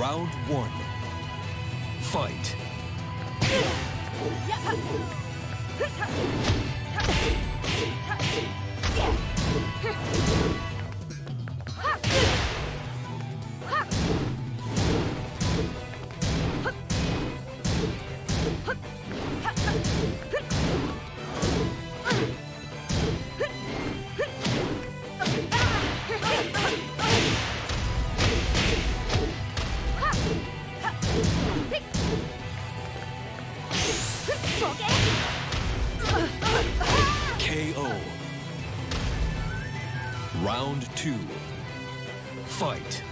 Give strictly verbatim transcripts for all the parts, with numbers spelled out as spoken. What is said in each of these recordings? Round one. Fight. Round two. Fight.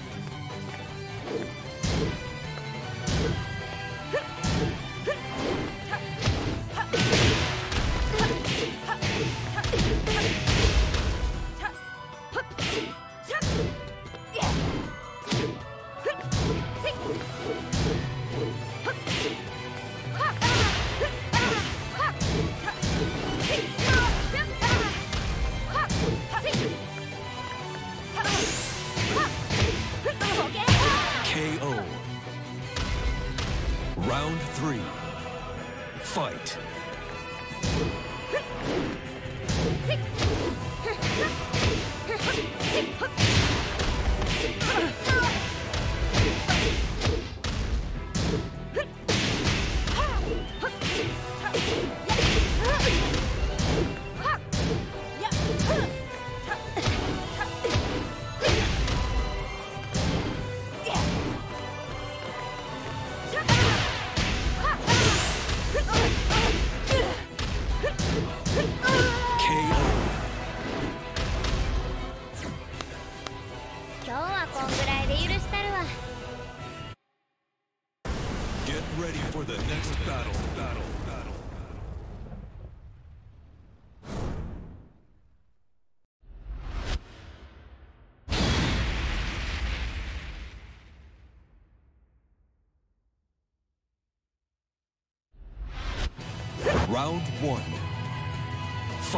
Round three.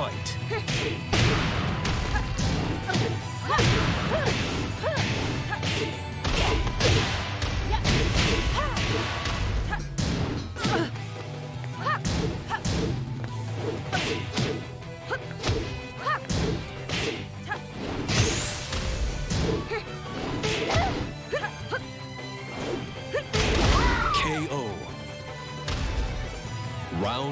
Fight. Get ready for the next battle, battle, battle. Round one. Fight.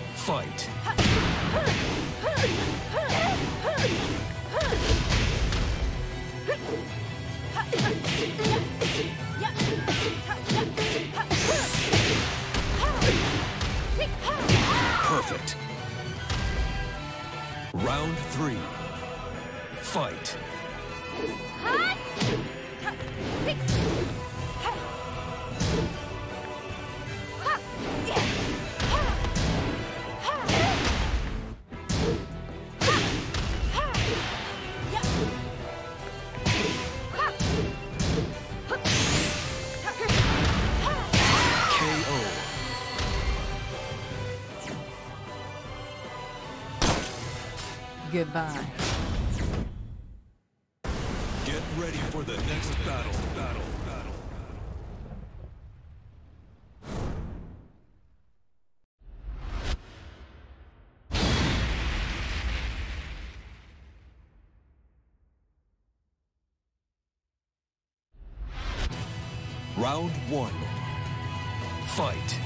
K O. Round two. Fight. Perfect. Round three. Fight. Goodbye. Get ready for the next battle, battle, battle. Round one. Fight.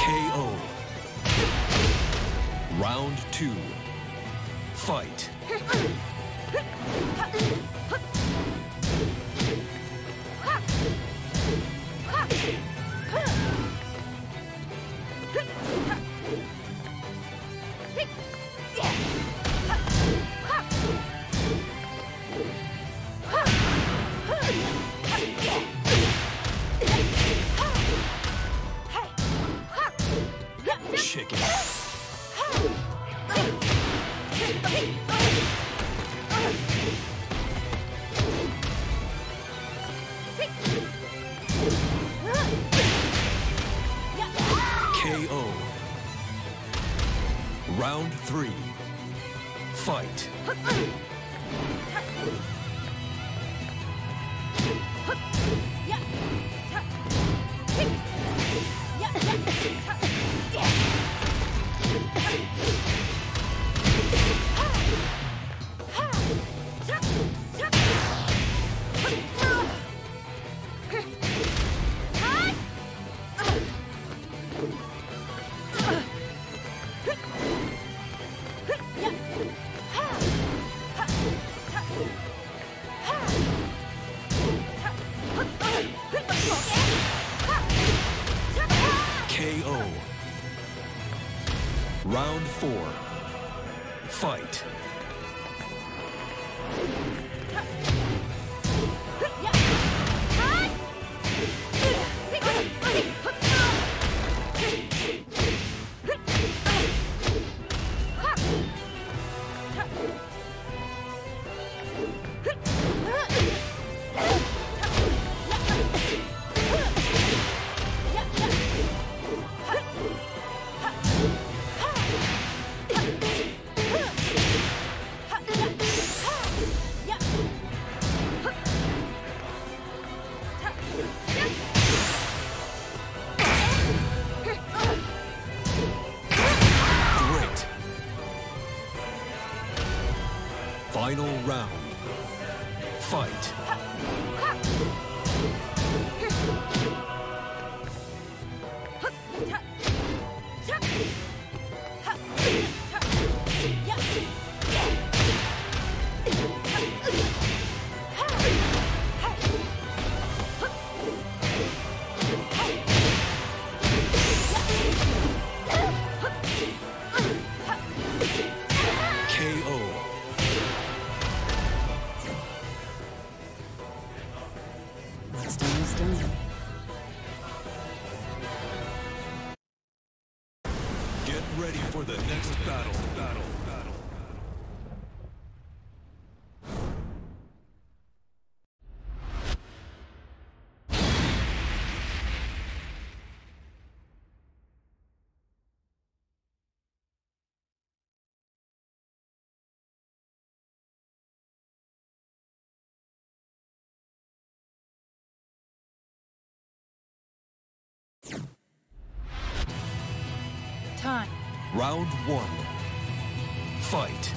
K O. Round two. Fight. chicken. K O. Round three. Fight. Round four. Fight. Final round. Fight. Get ready for the next battle, battle, battle. Time. Round one. Fight.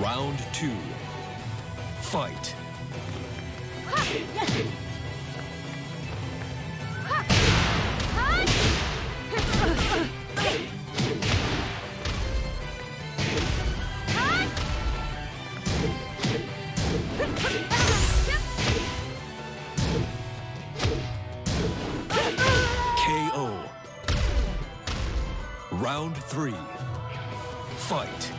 Round two. Fight. K O. Round three. Fight.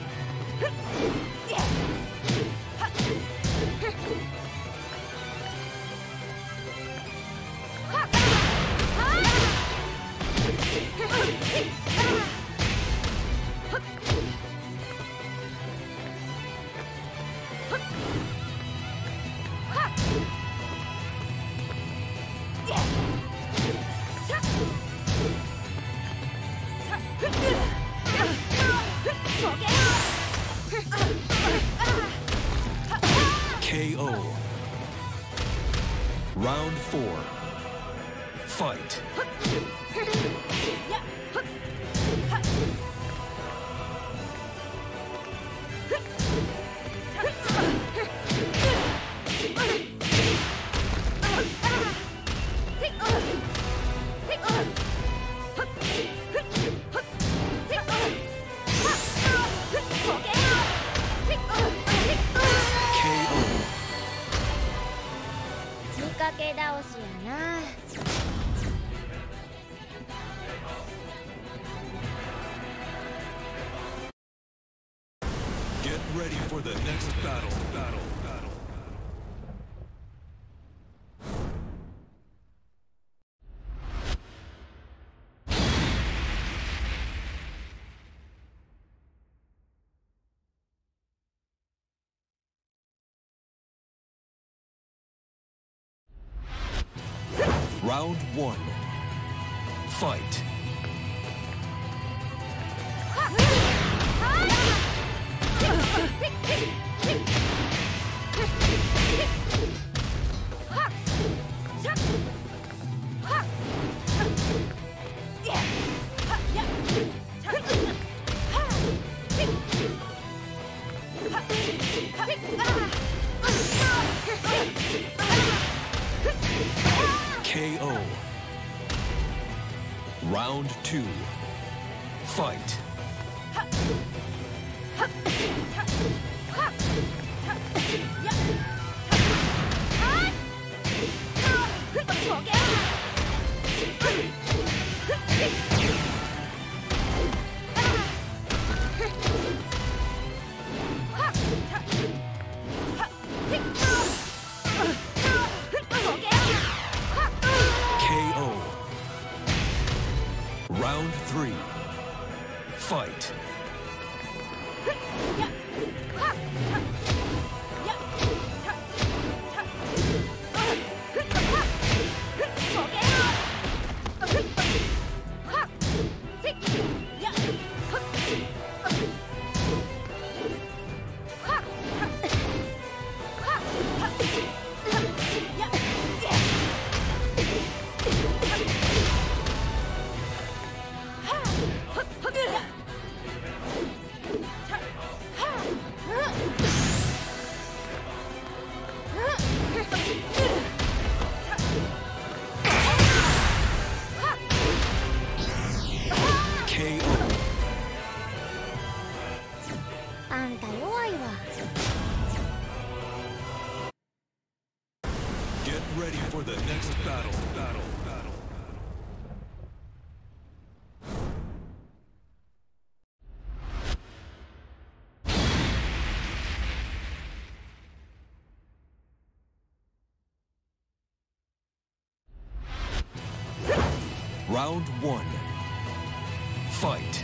K O. Round four. Fight. やな。Get ready for the next battle. Battle. Battle. Round one. Fight. K O. Round two. Fight. Round three. Fight. Get ready for the next battle. Battle. Battle. Round one. Fight.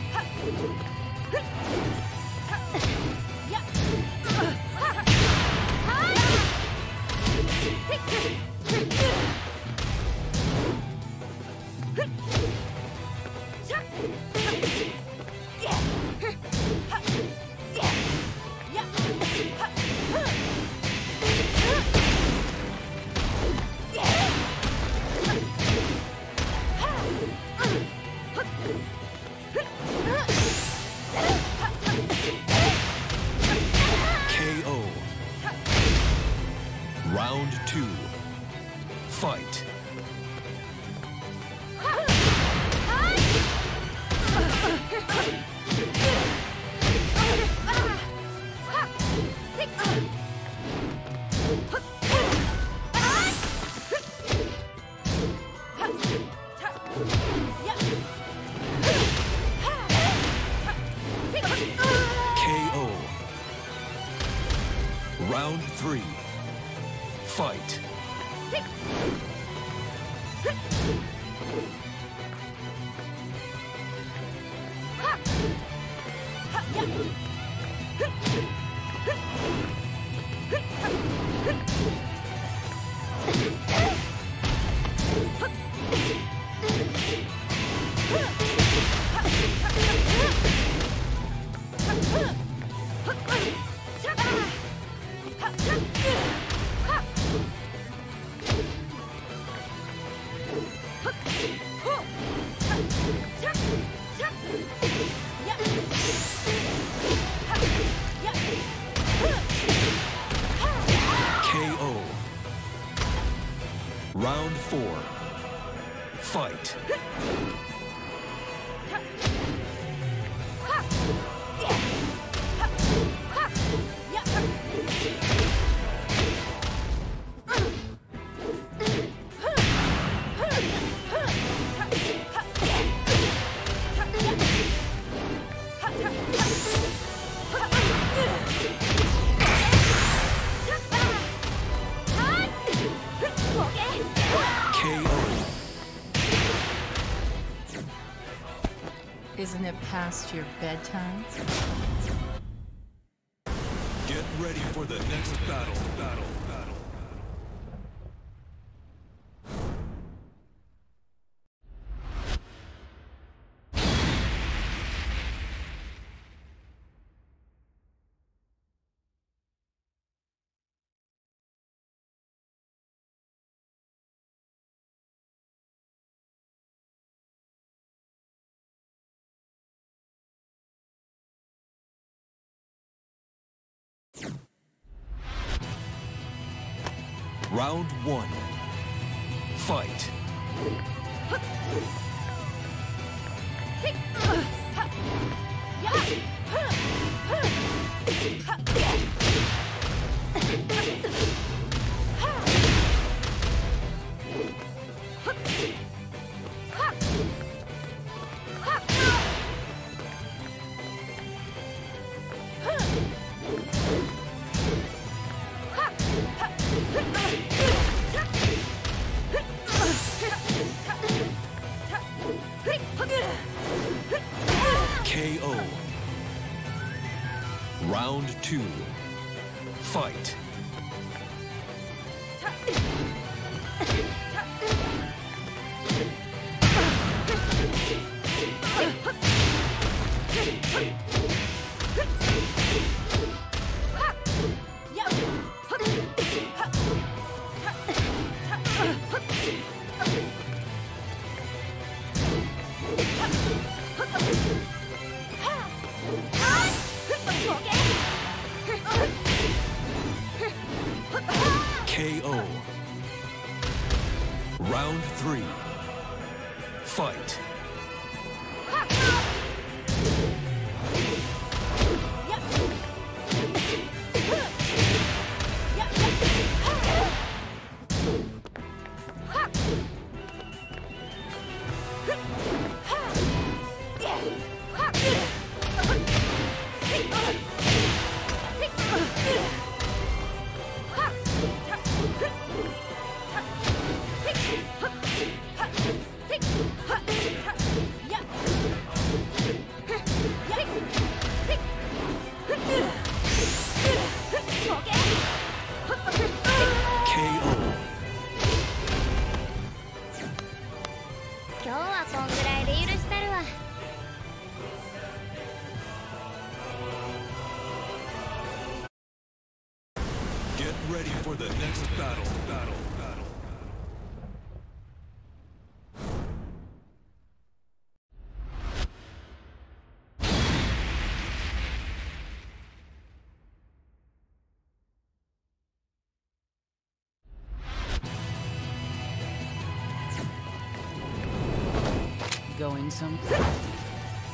Round two. Fight. K O. Round three. Fight. K O. Round four. Fight. Isn't it past your bedtime? Get ready for the next battle, battle, battle. Round one. Fight. K O. Round two. Fight. K O. Round three. Fight. Get ready for the next battle, battle, battle. Going some.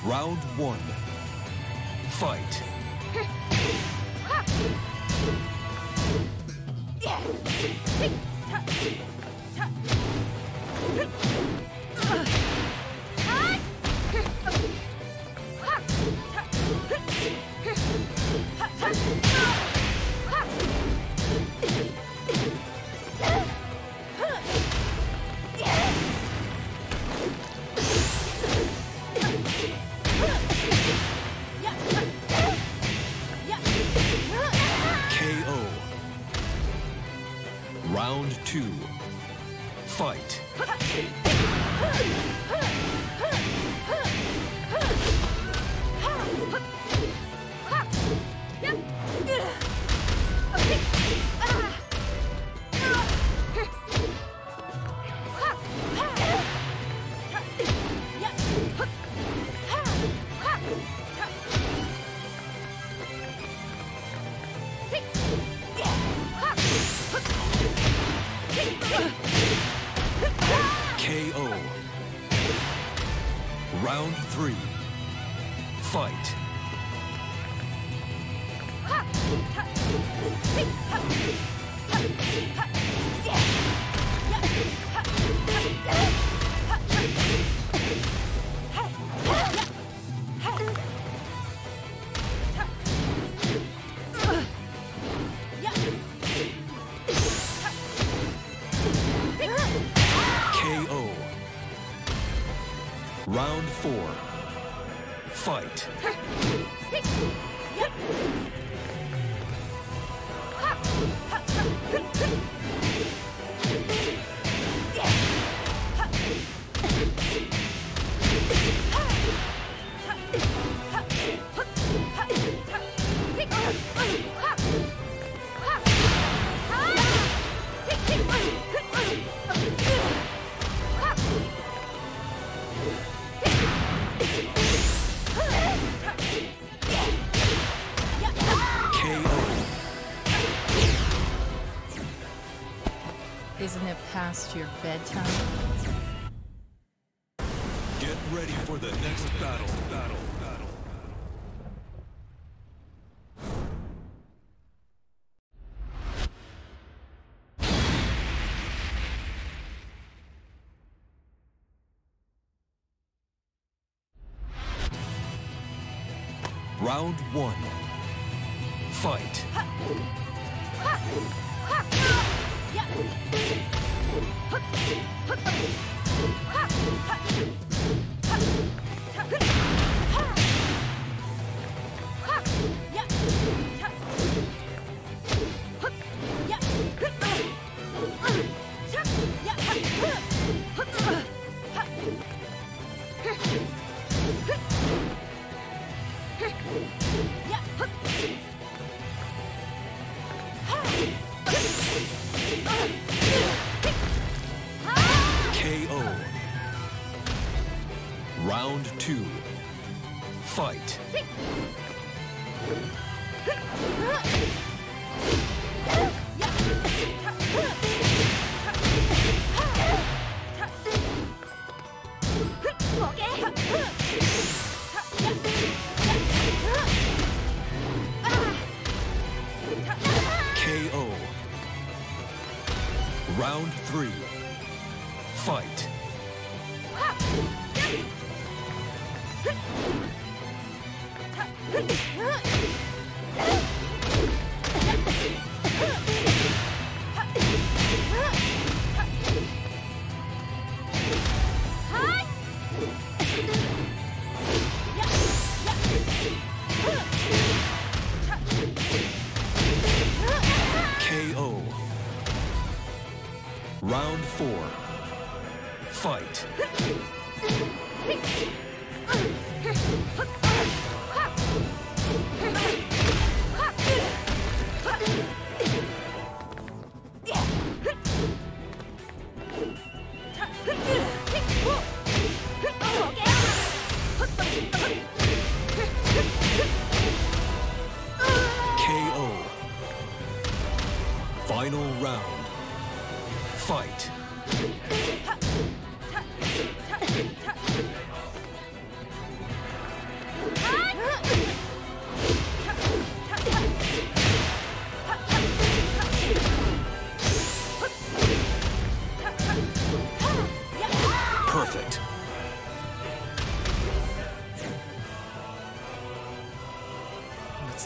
Round one. Fight. Round two. Fight. K O. Round three. Fight. Round four. Fight! Isn't it past your bedtime? Get ready for the next battle, battle, battle. Round one. Fight. Ha! Ha! Ha! Ha! Yeah. Hup, hup, hup. Ha, ha, ha. Round two. Fight. K O. Round three. Fight. K O. Round four. Fight. K O. Final round. Fight. Perfect. What's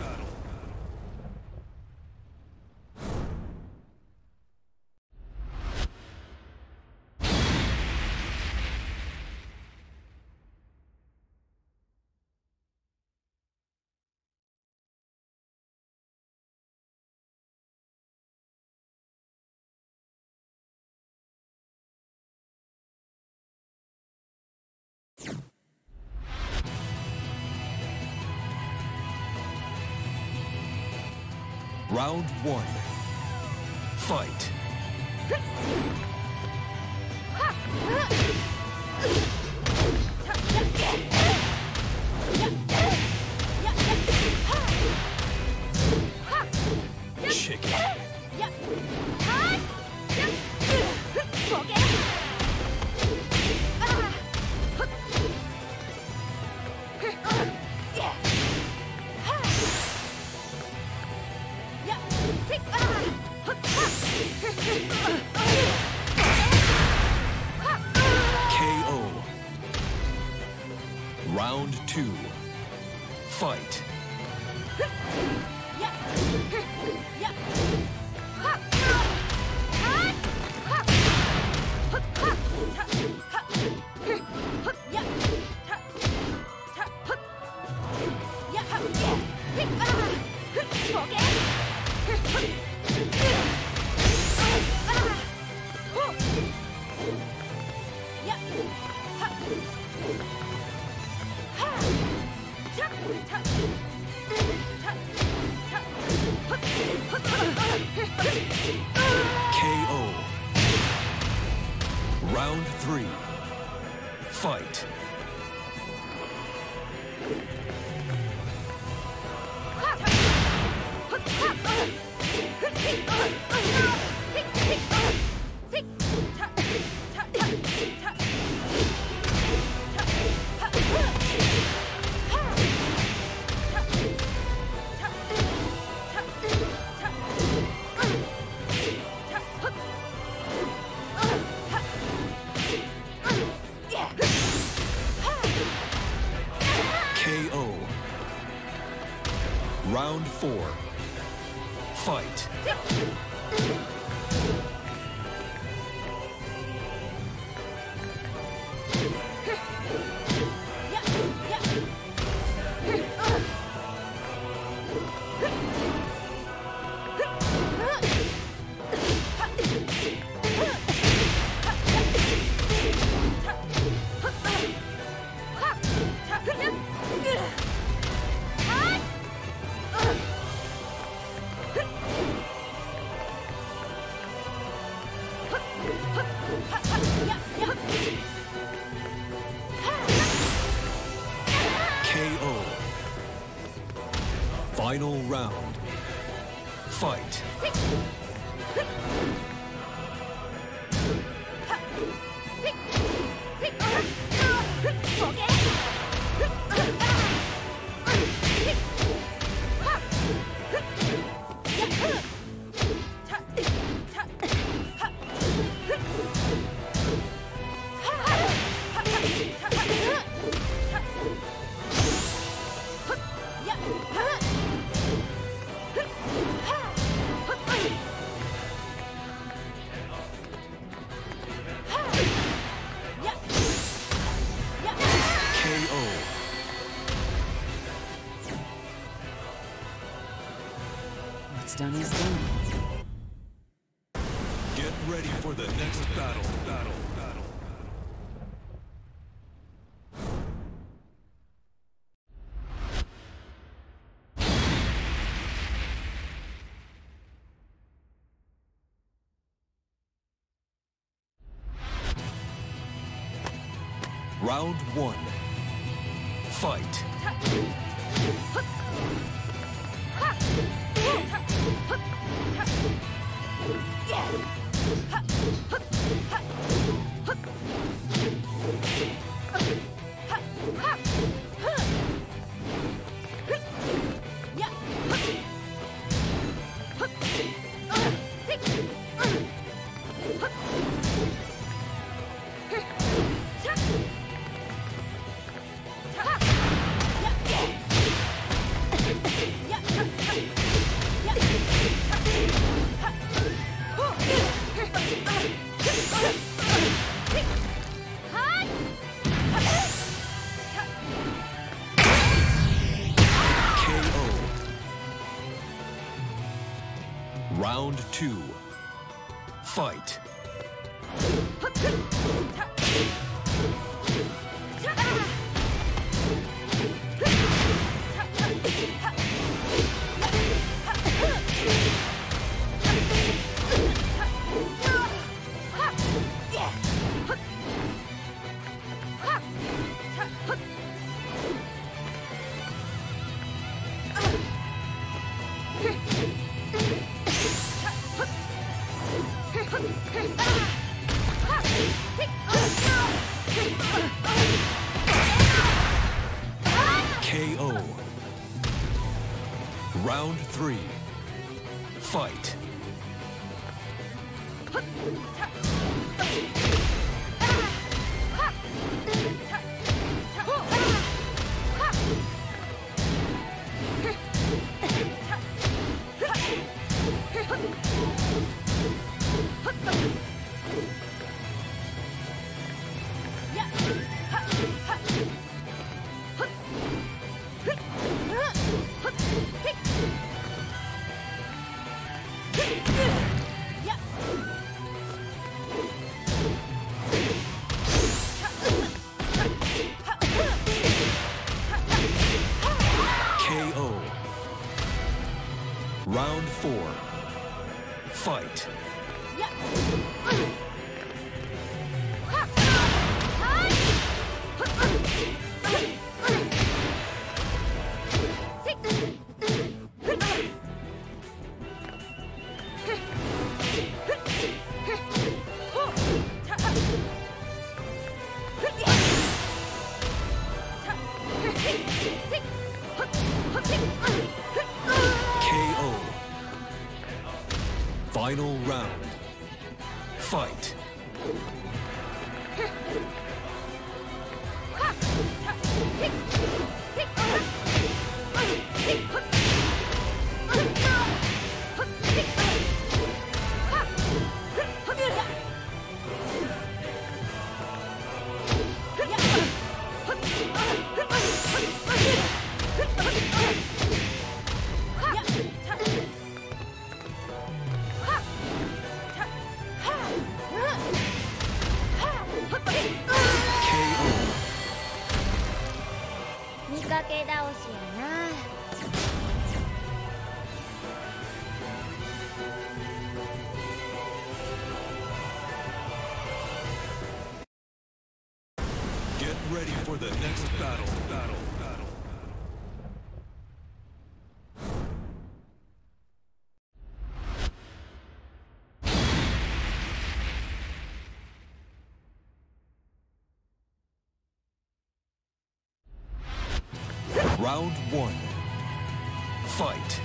battle. Round one. Fight. Chicken. K O. Round two. Fight. K O. Round three. Fight. Round four. Fight. K O. Final round. Fight. Done is done. Get ready for the next battle. Battle. Battle. Round one. Fight. Round two. Fight. K O. Round three. Fight. Yeah. Round four. Fight. Final round. Fight. Get ready for the next battle, battle, battle. Round one. Fight.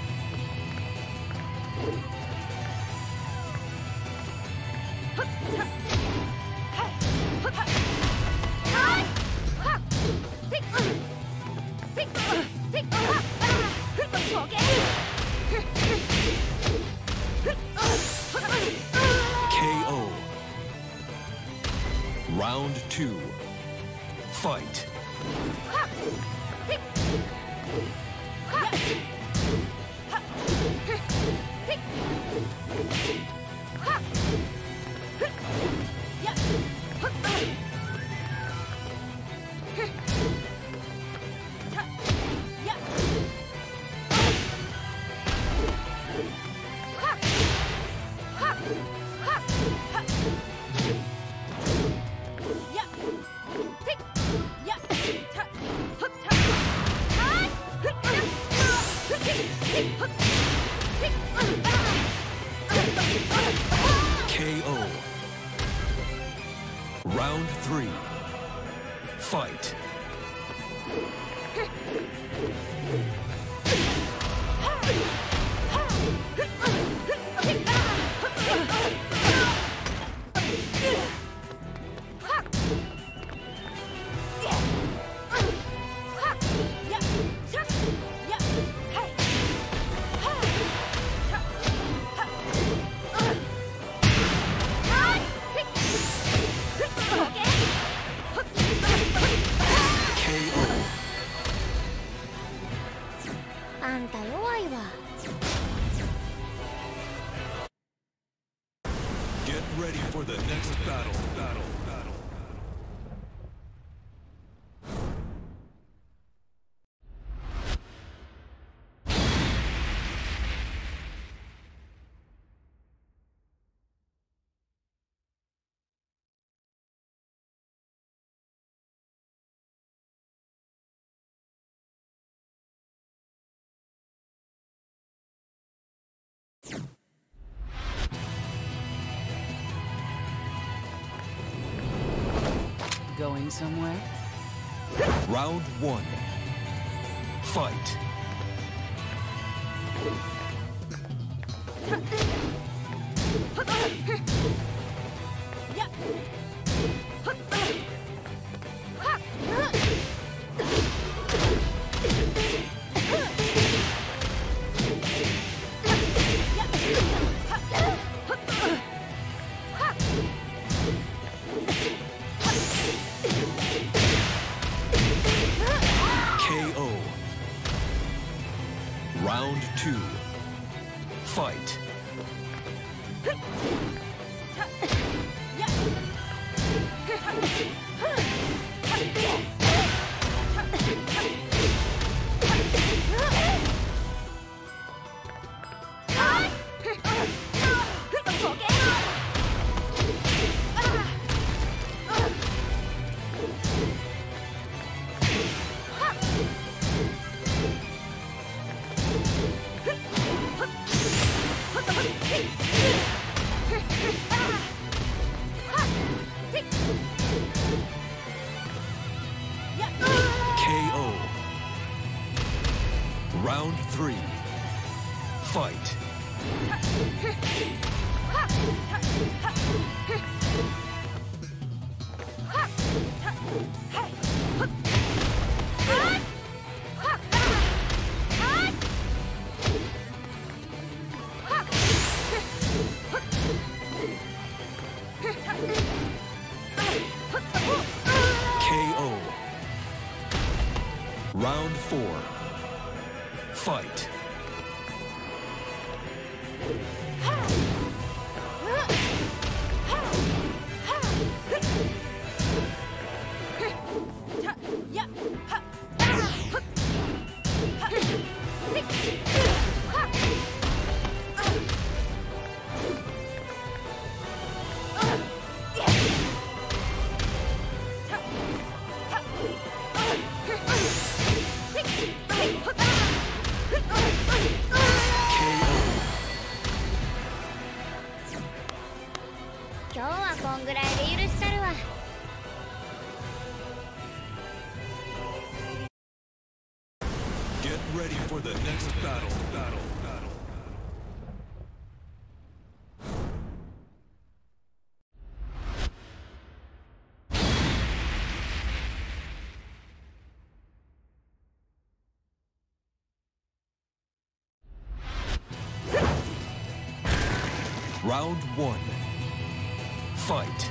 K O. Round two. Fight. K O. Round three. Fight. Get ready for the next battle, battle, battle. Going somewhere? Round one. Fight. Round two. Fight. Round three. Fight. K O. Round four. Fight. Get ready for the next battle. Battle. Battle. Round one. Fight.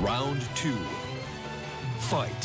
Round two. Fight.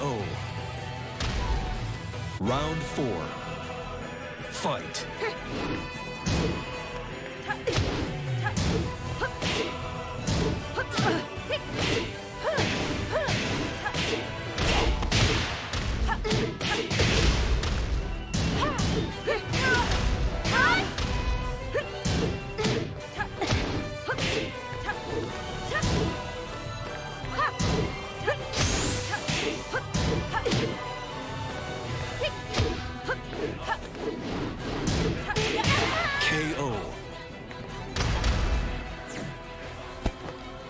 O. Round four. Fight.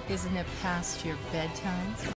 Isn't it past your bedtime?